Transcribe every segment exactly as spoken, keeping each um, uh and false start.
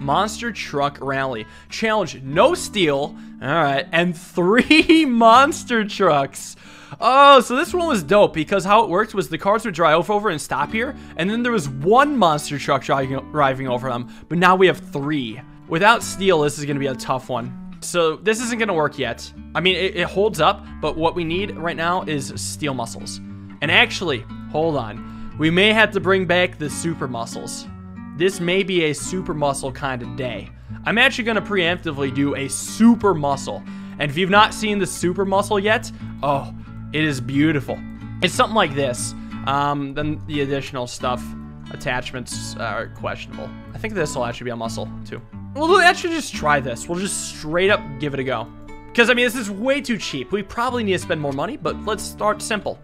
Monster Truck Rally. Challenge, no steal. All right, and three monster trucks. Oh, so this one was dope because how it worked was the cars would drive over and stop here, and then there was one monster truck driving over them, but now we have three. Without steel, this is going to be a tough one. So this isn't going to work yet. I mean, it, it holds up, but what we need right now is steel muscles. And actually, hold on. We may have to bring back the super muscles. This may be a super muscle kind of day. I'm actually going to preemptively do a super muscle. And if you've not seen the super muscle yet, oh, it is beautiful. It's something like this. Um, then the additional stuff, attachments are questionable. I think this will actually be a muscle too. We'll actually just try this. We'll just straight up give it a go. Because, I mean, this is way too cheap. We probably need to spend more money, but let's start simple.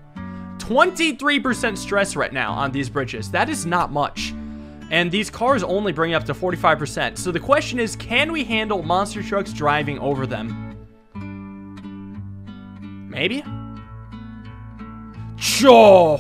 twenty-three percent stress right now on these bridges. That is not much. And these cars only bring up to forty-five percent. So the question is, can we handle monster trucks driving over them? Maybe? Cho!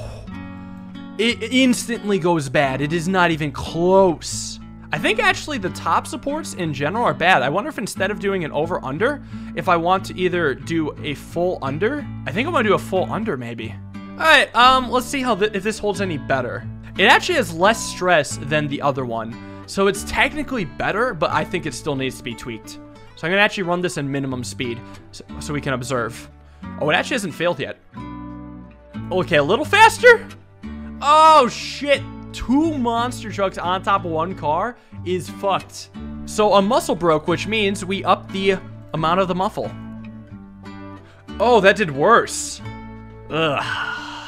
It instantly goes bad. It is not even close. I think actually the top supports in general are bad. I wonder if instead of doing an over-under, if I want to either do a full under. I think I'm going to do a full under maybe. All right, um, let's see how th if this holds any better. It actually has less stress than the other one. So it's technically better, but I think it still needs to be tweaked. So I'm going to actually run this in minimum speed so, so we can observe. Oh, it actually hasn't failed yet. Okay, a little faster. Oh, shit. Two monster trucks on top of one car is fucked. So a muscle broke, which means we upped the amount of the muffle. Oh, that did worse. Ugh.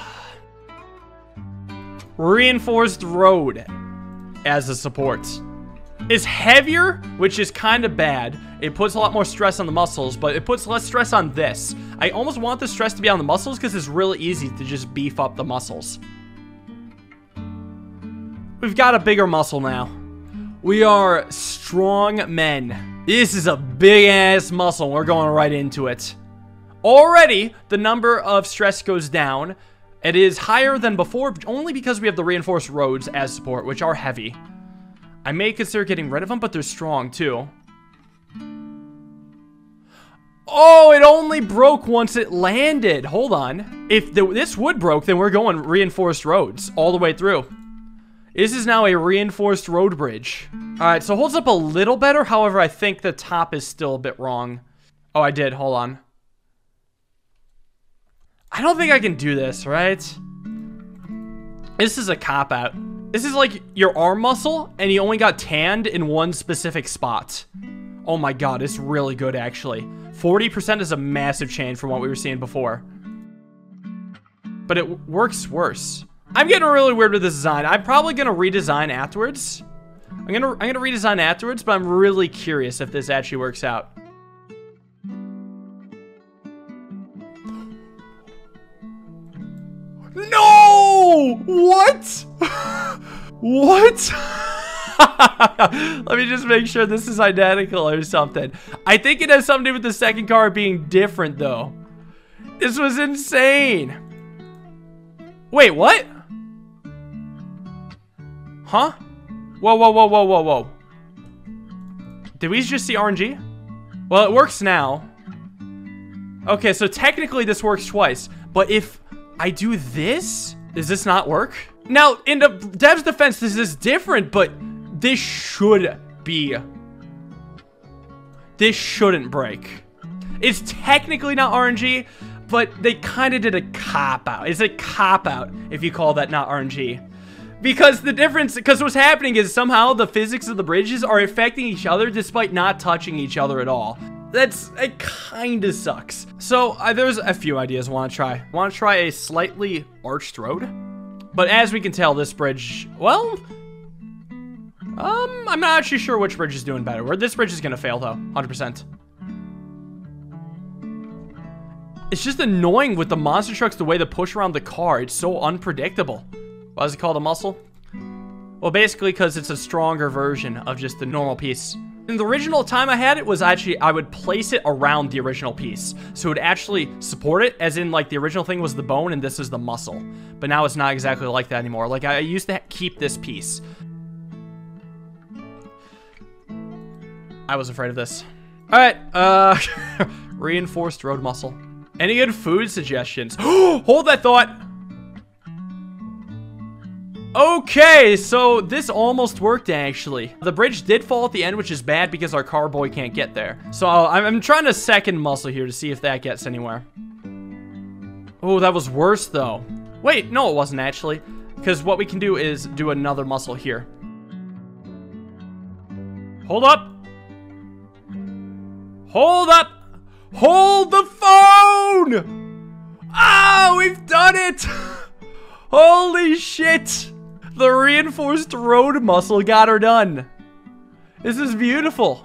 Reinforced road as a support. It's heavier, which is kind of bad. It puts a lot more stress on the muscles, but it puts less stress on this. I almost want the stress to be on the muscles because it's really easy to just beef up the muscles. We've got a bigger muscle now. We are strong men. This is a big-ass muscle. We're going right into it. Already, the number of stress goes down. It is higher than before, only because we have the reinforced roads as support, which are heavy. I may consider getting rid of them, but they're strong, too. Oh, it only broke once it landed. Hold on. If the, this wood broke, then we're going reinforced roads all the way through. This is now a reinforced road bridge. All right, so holds up a little better. However, I think the top is still a bit wrong. Oh, I did. Hold on. I don't think I can do this, right? This is a cop-out. This is like your arm muscle, and you only got tanned in one specific spot. Oh my god, it's really good, actually. forty percent is a massive change from what we were seeing before. But it works worse. I'm getting really weird with this design. I'm probably gonna redesign afterwards. I'm gonna I'm gonna redesign afterwards, but I'm really curious if this actually works out. No! What? What? Let me just make sure this is identical or something. I think it has something to do with the second car being different, though. This was insane. Wait, what? Huh? Whoa, whoa, whoa, whoa, whoa, whoa. Did we just see R N G? Well, it works now. Okay, so technically this works twice. But if I do this, does this not work? Now, in the dev's defense, this is different, but this should be. This shouldn't break. It's technically not R N G, but they kind of did a cop-out. It's a cop-out, if you call that not R N G. Because the difference, because what's happening is somehow the physics of the bridges are affecting each other despite not touching each other at all. That's, it kind of sucks. So uh, there's a few ideas I want to try. I want to try a slightly arched road. But as we can tell, this bridge, well, um, I'm not actually sure which bridge is doing better. Where this bridge is going to fail, though, one hundred percent. It's just annoying with the monster trucks, the way they push around the car. It's so unpredictable. Why is it called a muscle? Well, basically because it's a stronger version of just the normal piece. In the original time I had it was actually, I would place it around the original piece. So it would actually support it, as in like the original thing was the bone and this is the muscle. But now it's not exactly like that anymore. Like I used to keep this piece. I was afraid of this. All right, uh, reinforced road muscle. Any good food suggestions? Hold that thought. Okay, so this almost worked, actually. The bridge did fall at the end, which is bad because our carboy can't get there. So I'm, I'm trying to second muscle here to see if that gets anywhere. Oh, that was worse, though. Wait, no, it wasn't, actually. Because what we can do is do another muscle here. Hold up. Hold up. Hold the phone. Ah, we've done it. Holy shit. The reinforced road muscle got her done. This is beautiful.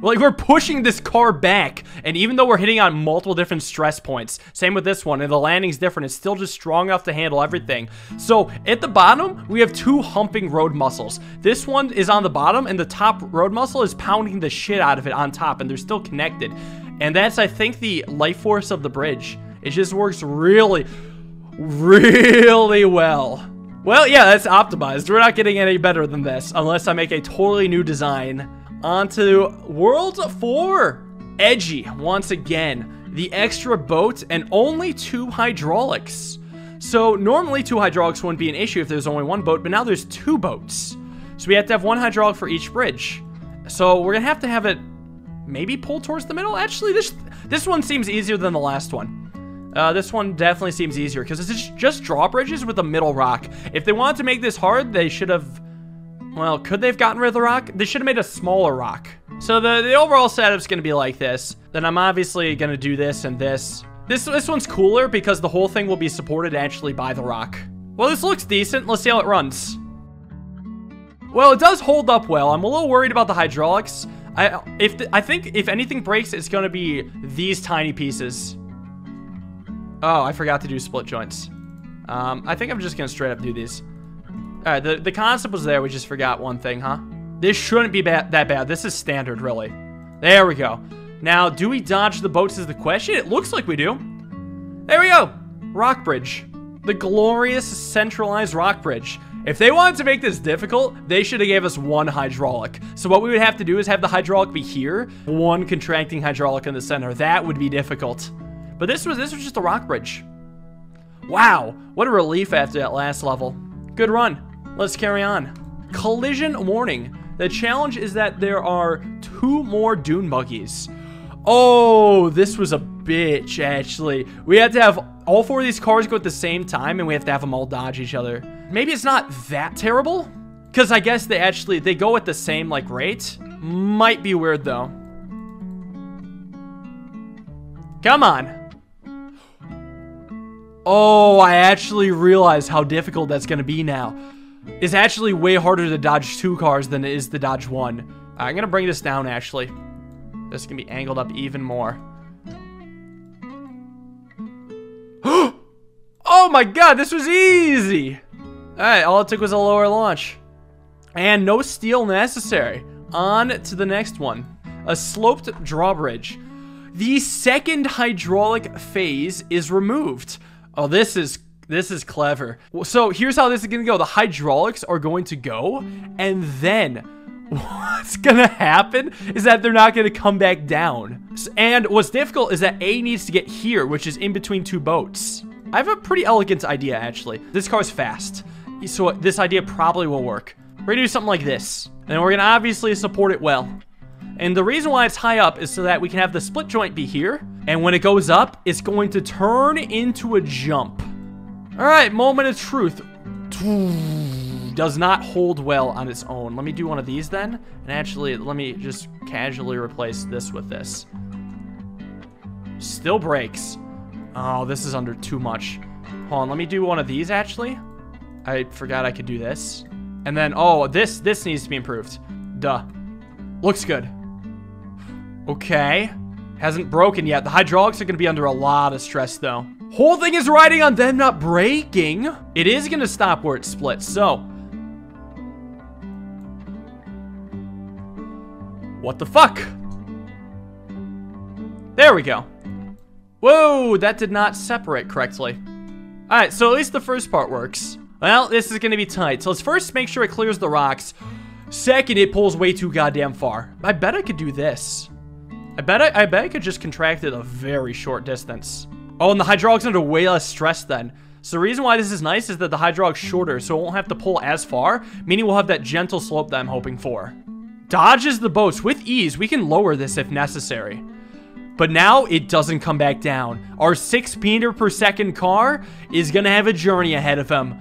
Like, we're pushing this car back, and even though we're hitting on multiple different stress points, same with this one, and the landing's different, it's still just strong enough to handle everything. So at the bottom, we have two humping road muscles. This one is on the bottom, and the top road muscle is pounding the shit out of it on top, and they're still connected. And that's, I think, the life force of the bridge. It just works really, really well. Well, yeah, that's optimized. We're not getting any better than this, unless I make a totally new design. On to World four. Edgy, once again. The extra boat and only two hydraulics. So normally two hydraulics wouldn't be an issue if there's only one boat, but now there's two boats. So we have to have one hydraulic for each bridge. So we're going to have to have it maybe pulled towards the middle. Actually, this this one seems easier than the last one. Uh, this one definitely seems easier because it's just drawbridges with a middle rock. If they wanted to make this hard, they should have... Well, could they have gotten rid of the rock? They should have made a smaller rock. So the, the overall setup's going to be like this. Then I'm obviously going to do this and this. This this one's cooler because the whole thing will be supported actually by the rock. Well, this looks decent. Let's see how it runs. Well, it does hold up well. I'm a little worried about the hydraulics. I, if the, I think if anything breaks, it's going to be these tiny pieces. Oh, I forgot to do split joints. Um, I think I'm just going to straight up do these. All right, the, the concept was there. We just forgot one thing, huh? This shouldn't be ba- that bad. This is standard, really. There we go. Now, do we dodge the boats is the question? It looks like we do. There we go. Rock bridge. The glorious centralized rock bridge. If they wanted to make this difficult, they should have gave us one hydraulic. So what we would have to do is have the hydraulic be here. One contracting hydraulic in the center. That would be difficult. But this was, this was just a rock bridge. Wow. What a relief after that last level. Good run. Let's carry on. Collision warning. The challenge is that there are two more dune buggies. Oh, this was a bitch, actually. We had to have all four of these cars go at the same time, and we have to have them all dodge each other. Maybe it's not that terrible, because I guess they actually, they go at the same, like, rate. Might be weird, though. Come on. Oh, I actually realized how difficult that's going to be now. It's actually way harder to dodge two cars than it is to dodge one. I'm going to bring this down, actually. This can be angled up even more. Oh my god, this was easy! Alright, all it took was a lower launch. And no steel necessary. On to the next one. A sloped drawbridge. The second hydraulic phase is removed. Oh, this is... This is clever. So here's how this is going to go. The hydraulics are going to go, and then what's going to happen is that they're not going to come back down. And what's difficult is that A needs to get here, which is in between two boats. I have a pretty elegant idea, actually. This car's fast, so this idea probably will work. We're going to do something like this, and we're going to obviously support it well. And the reason why it's high up is so that we can have the split joint be here, and when it goes up, it's going to turn into a jump. All right, moment of truth. Does not hold well on its own. Let me do one of these then. And actually, let me just casually replace this with this. Still breaks. Oh, this is under too much. Hold on, let me do one of these actually. I forgot I could do this. And then, oh, this, this needs to be improved. Duh. Looks good. Okay. Hasn't broken yet. The hydraulics are going to be under a lot of stress though. Whole thing is riding on them not breaking. It is going to stop where it splits, so. What the fuck? There we go. Whoa, that did not separate correctly. All right, so at least the first part works. Well, this is going to be tight. So let's first make sure it clears the rocks. Second, it pulls way too goddamn far. I bet I could do this. I bet I, I bet I could just contract it a very short distance. Oh, and the hydraulic's under way less stress then. So the reason why this is nice is that the hydraulic's shorter, so it won't have to pull as far, meaning we'll have that gentle slope that I'm hoping for. Dodges the boats with ease. We can lower this if necessary. But now it doesn't come back down. Our six meter per second car is going to have a journey ahead of him.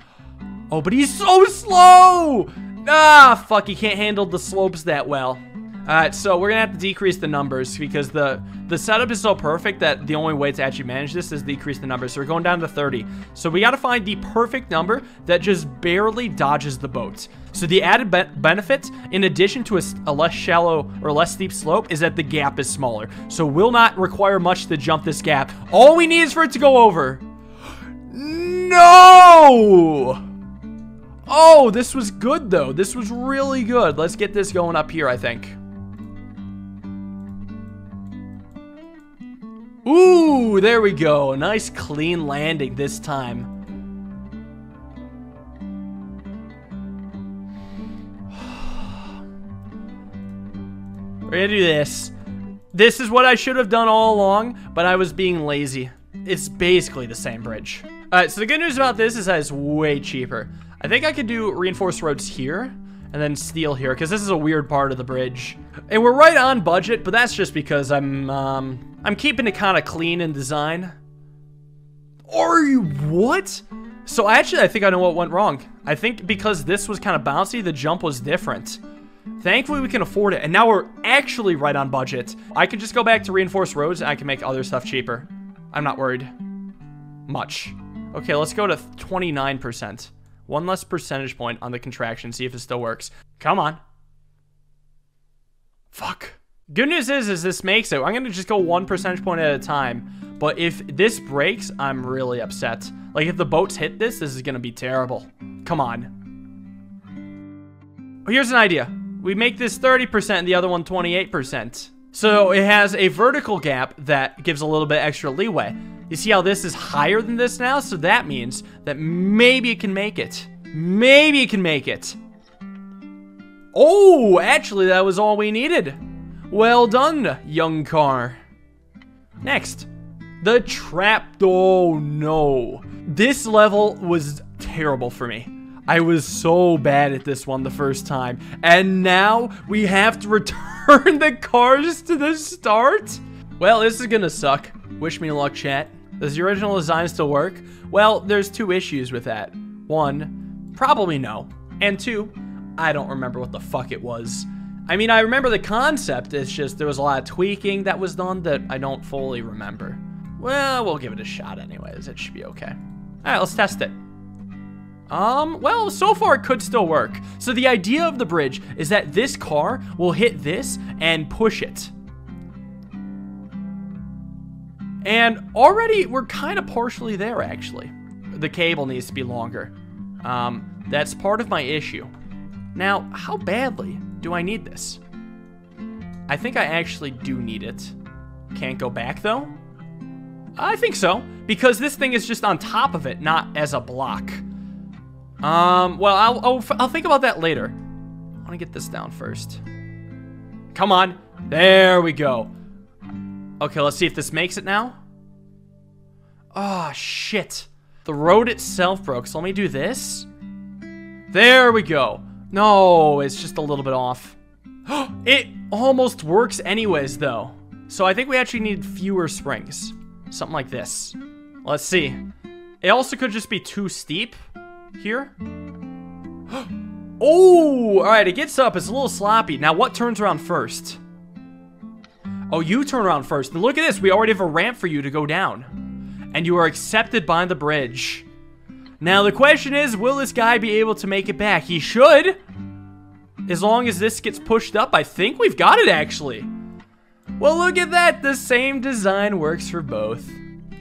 Oh, but he's so slow! Ah, fuck, he can't handle the slopes that well. Alright, so we're going to have to decrease the numbers because the, the setup is so perfect that the only way to actually manage this is decrease the numbers. So we're going down to thirty. So we got to find the perfect number that just barely dodges the boat. So the added be benefit, in addition to a, a less shallow or less steep slope, is that the gap is smaller. So we'll not require much to jump this gap. All we need is for it to go over. No! Oh, this was good, though. This was really good. Let's get this going up here, I think. Ooh, there we go. Nice clean landing this time. We're gonna do this. This is what I should have done all along, but I was being lazy. It's basically the same bridge. Alright, so the good news about this is that it's way cheaper. I think I could do reinforced roads here and then steel here, because this is a weird part of the bridge. And we're right on budget, but that's just because I'm, um, I'm keeping it kind of clean in design. Are you what? So actually, I think I know what went wrong. I think because this was kind of bouncy, the jump was different. Thankfully, we can afford it, and now we're actually right on budget. I can just go back to reinforced roads, and I can make other stuff cheaper. I'm not worried. Much. Okay, let's go to twenty-nine percent. One less percentage point on the contraction, see if it still works. Come on. Fuck. Good news is, is this makes it. I'm going to just go one percentage point at a time, but if this breaks, I'm really upset. Like, if the boats hit this, this is going to be terrible. Come on. Oh, here's an idea. We make this thirty percent and the other one twenty-eight percent. So it has a vertical gap that gives a little bit extra leeway. You see how this is higher than this now? So that means that maybe it can make it. Maybe it can make it. Oh, actually, that was all we needed. Well done, young car. Next, the trap. Oh, no. This level was terrible for me. I was so bad at this one the first time. And now we have to return the cars to the start? Well, this is gonna suck. Wish me luck, chat. Does the original design still work? Well, there's two issues with that. One, probably no. And two, I don't remember what the fuck it was. I mean, I remember the concept. It's just there was a lot of tweaking that was done that I don't fully remember. Well, we'll give it a shot anyways. It should be okay. All right, let's test it. Um, well, so far it could still work. So the idea of the bridge is that this car will hit this and push it. And already we're kind of partially there, actually. The cable needs to be longer. Um, that's part of my issue. Now, how badly do I need this? I think I actually do need it. Can't go back, though? I think so, because this thing is just on top of it, not as a block. Um, well, I'll, I'll, I'll think about that later. I want to get this down first. Come on. There we go. Okay, let's see if this makes it now. Oh, shit. The road itself broke, so let me do this. There we go. No, it's just a little bit off. It almost works anyways, though. So I think we actually need fewer springs. Something like this. Let's see. It also could just be too steep. Here. Oh, all right, it gets up. It's a little sloppy. Now, what turns around first? Oh, you turn around first. And look at this. We already have a ramp for you to go down. And you are accepted by the bridge. Now, the question is, will this guy be able to make it back? He should. As long as this gets pushed up, I think we've got it, actually. Well, look at that. The same design works for both.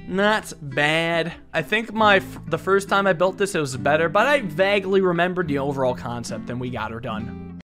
Not bad. I think my f the first time I built this, it was better, but I vaguely remembered the overall concept, and we got her done.